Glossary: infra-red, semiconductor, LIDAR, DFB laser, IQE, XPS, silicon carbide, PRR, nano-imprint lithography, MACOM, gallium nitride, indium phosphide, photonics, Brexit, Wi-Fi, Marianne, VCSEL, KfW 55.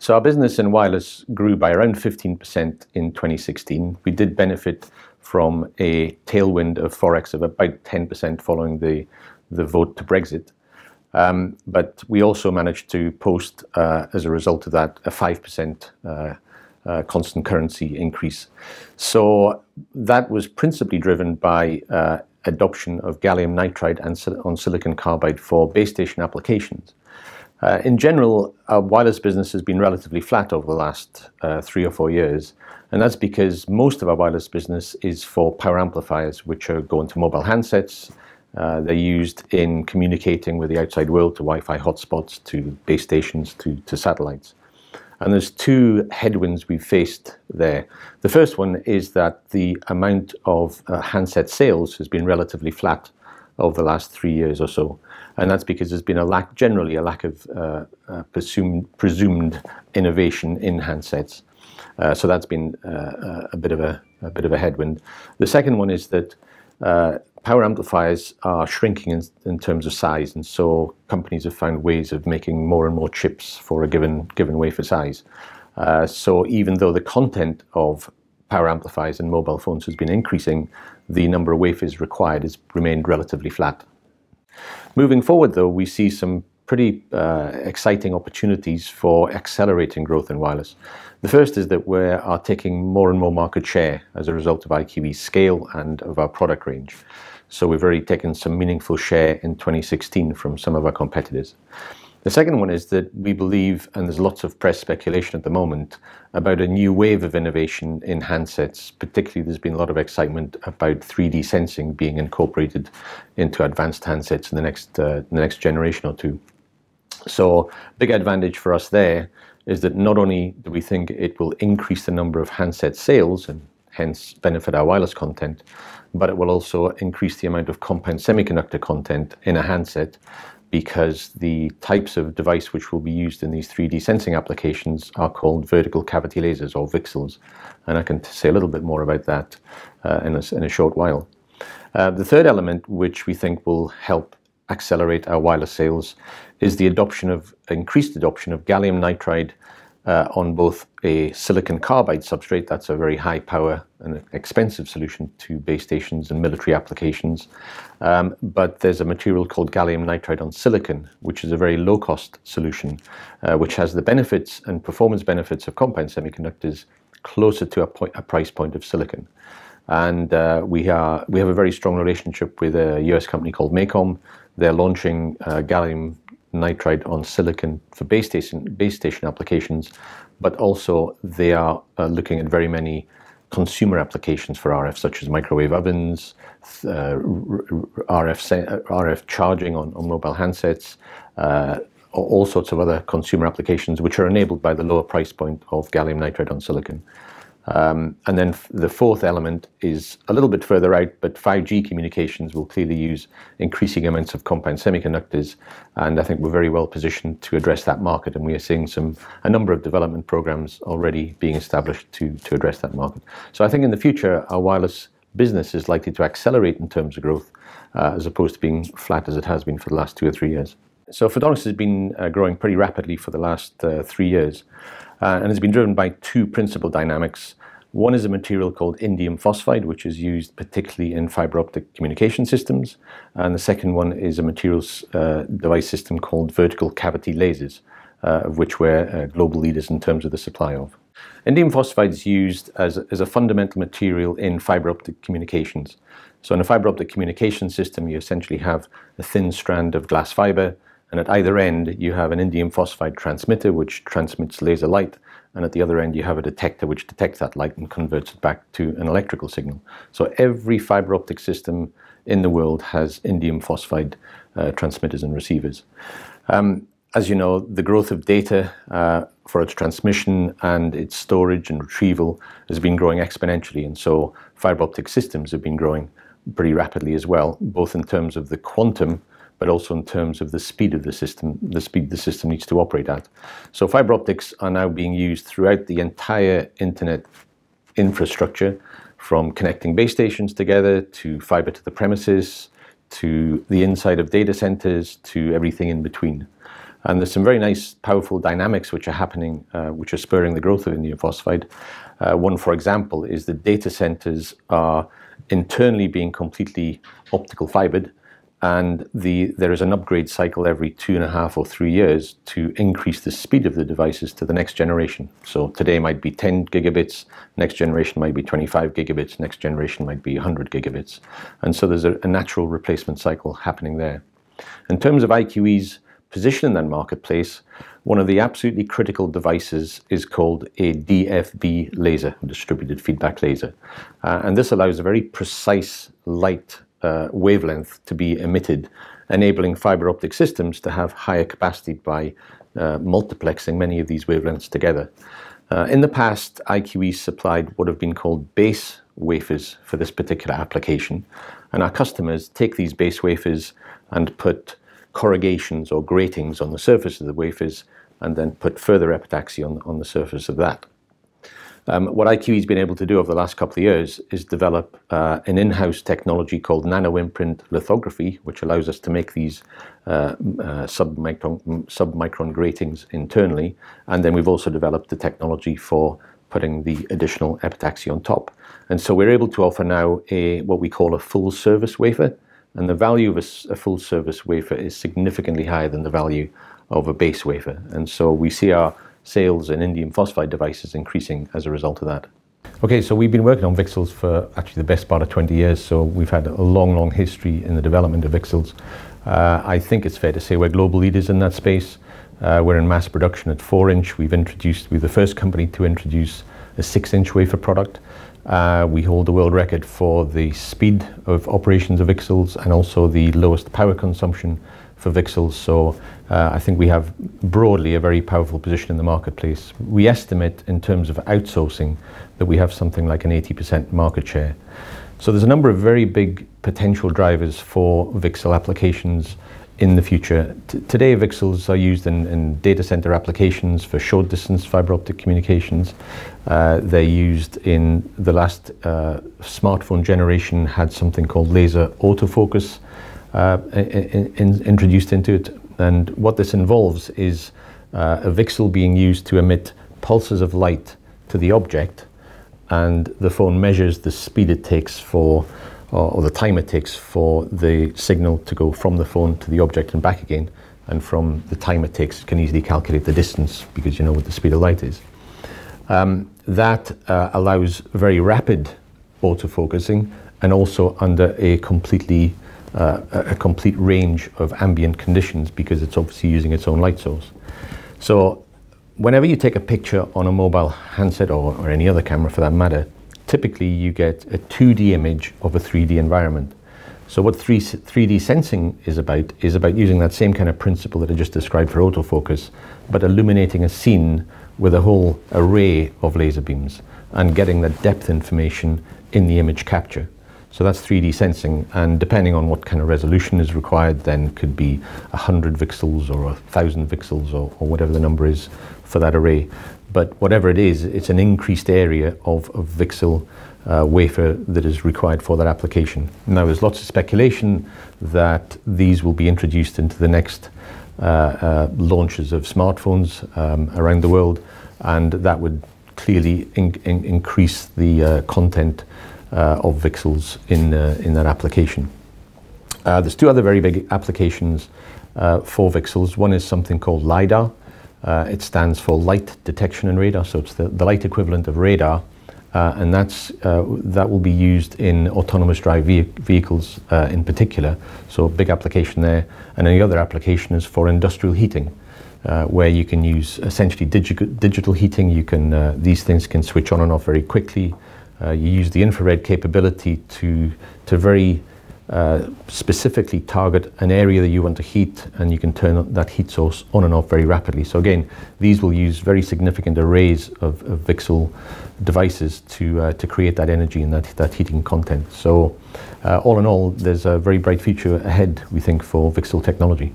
So our business in wireless grew by around 15% in 2016. We did benefit from a tailwind of Forex of about 10% following the vote to Brexit. But we also managed to post, as a result of that, a 5% constant currency increase. So that was principally driven by adoption of gallium nitride and on silicon carbide for base station applications. In general, our wireless business has been relatively flat over the last 3 or 4 years, and that's because most of our wireless business is for power amplifiers, which are going to mobile handsets. They're used in communicating with the outside world, to Wi-Fi hotspots, to base stations, to satellites. And there's two headwinds we've faced there. The first one is that the amount of handset sales has been relatively flat over the last 3 years or so. And that's because there's been a lack, generally a lack of presumed innovation in handsets. So that's been a bit of a headwind. The second one is that power amplifiers are shrinking in terms of size, and so companies have found ways of making more and more chips for a given wafer size. So even though the content of power amplifiers in mobile phones has been increasing, the number of wafers required has remained relatively flat. Moving forward, though, we see some pretty exciting opportunities for accelerating growth in wireless. The first is that we are taking more and more market share as a result of IQE's scale and of our product range. So we've already taken some meaningful share in 2016 from some of our competitors. The second one is that we believe, and there's lots of press speculation at the moment, about a new wave of innovation in handsets. Particularly, there's been a lot of excitement about 3D sensing being incorporated into advanced handsets in the next generation or two. So big advantage for us there is that not only do we think it will increase the number of handset sales and hence benefit our wireless content, but it will also increase the amount of compound semiconductor content in a handset, because the types of device which will be used in these 3D sensing applications are called vertical cavity lasers, or VCSELs. And I can say a little bit more about that in a short while. The third element, which we think will help accelerate our wireless sales, is the increased adoption of gallium nitride on both a silicon carbide substrate — that's a very high power and expensive solution to base stations and military applications, but there's a material called gallium nitride on silicon, which is a very low cost solution, which has the benefits and performance benefits of compound semiconductors closer to a price point of silicon. And we have a very strong relationship with a US company called MACOM. They're launching gallium nitride on silicon for base station applications, but also they are looking at very many consumer applications for RF, such as microwave ovens, RF charging on mobile handsets, all sorts of other consumer applications which are enabled by the lower price point of gallium nitride on silicon. And then the fourth element is a little bit further out, but 5G communications will clearly use increasing amounts of compound semiconductors, and I think we're very well positioned to address that market, and we are seeing a number of development programs already being established to address that market. So I think in the future our wireless business is likely to accelerate in terms of growth, as opposed to being flat as it has been for the last 2 or 3 years. So photonics has been growing pretty rapidly for the last 3 years, and it's been driven by two principal dynamics. One is a material called indium phosphide, which is used particularly in fiber optic communication systems, and the second one is a materials device system called vertical cavity lasers, of which we're global leaders in terms of the supply of. Indium phosphide is used as a fundamental material in fiber optic communications. So in a fiber optic communication system, you essentially have a thin strand of glass fiber, and at either end you have an indium phosphide transmitter which transmits laser light, and at the other end you have a detector which detects that light and converts it back to an electrical signal. So every fiber optic system in the world has indium phosphide transmitters and receivers. As you know, the growth of data for its transmission and its storage and retrieval has been growing exponentially, and so fiber optic systems have been growing pretty rapidly as well, both in terms of the quantum but also in terms of the speed of the system needs to operate at. So fiber optics are now being used throughout the entire internet infrastructure, from connecting base stations together, to fiber to the premises, to the inside of data centers, to everything in between. And there's some very nice, powerful dynamics which are happening, which are spurring the growth of indium phosphide. One, for example, is that data centers are internally being completely optical fibered, and there is an upgrade cycle every 2.5 or 3 years to increase the speed of the devices to the next generation. So today might be 10 gigabits, next generation might be 25 gigabits, next generation might be 100 gigabits. And so there's a natural replacement cycle happening there. In terms of IQE's position in that marketplace, one of the absolutely critical devices is called a DFB laser, distributed feedback laser. And this allows a very precise light wavelength to be emitted, enabling fiber optic systems to have higher capacity by multiplexing many of these wavelengths together. In the past, IQE supplied what have been called base wafers for this particular application, and our customers take these base wafers and put corrugations or gratings on the surface of the wafers, and then put further epitaxy on the surface of that. What IQE has been able to do over the last couple of years is develop an in-house technology called nano-imprint lithography, which allows us to make these sub-micron gratings internally, and then we've also developed the technology for putting the additional epitaxy on top. And so we're able to offer now what we call a full-service wafer, and the value of a full-service wafer is significantly higher than the value of a base wafer. And so we see our sales in indium phosphide devices increasing as a result of that. Okay, so we've been working on VCSELs for actually the best part of 20 years, so we've had a long, long history in the development of VCSELs. I think it's fair to say we're global leaders in that space. We're in mass production at 4-inch. We're the first company to introduce a 6-inch wafer product. We hold the world record for the speed of operations of VCSELs and also the lowest power consumption for VCSELs, so I think we have broadly a very powerful position in the marketplace. We estimate in terms of outsourcing that we have something like an 80% market share. So there's a number of very big potential drivers for VCSEL applications in the future. Today VCSELs are used in data center applications for short distance fiber optic communications. They're used in the last smartphone generation had something called laser autofocus introduced into it, and what this involves is a VCSEL being used to emit pulses of light to the object, and the phone measures the speed it takes for or the time it takes for the signal to go from the phone to the object and back again, and from the time it takes, it can easily calculate the distance because you know what the speed of light is. That allows very rapid autofocusing, and also under a complete range of ambient conditions because it's obviously using its own light source. So whenever you take a picture on a mobile handset or any other camera for that matter, typically you get a 2D image of a 3D environment. So what 3D sensing is about using that same kind of principle that I just described for autofocus, but illuminating a scene with a whole array of laser beams and getting the depth information in the image capture. So that's 3D sensing, and depending on what kind of resolution is required, then could be 100 VCSELs or 1,000 VCSELs or whatever the number is for that array. But whatever it is, it's an increased area of VCSEL wafer that is required for that application. Now there's lots of speculation that these will be introduced into the next launches of smartphones around the world, and that would clearly increase the content of VCSELs in that application. There's two other very big applications for VCSELs. One is something called LIDAR. It stands for light detection and radar, so it's the light equivalent of radar, and that will be used in autonomous drive vehicles in particular, so a big application there. And the other application is for industrial heating, where you can use essentially digital heating. You can these things can switch on and off very quickly. You use the infrared capability to very specifically target an area that you want to heat, and you can turn that heat source on and off very rapidly. So again, these will use very significant arrays of VCSEL devices to create that energy and that heating content. So all in all, there's a very bright future ahead, we think, for VCSEL technology.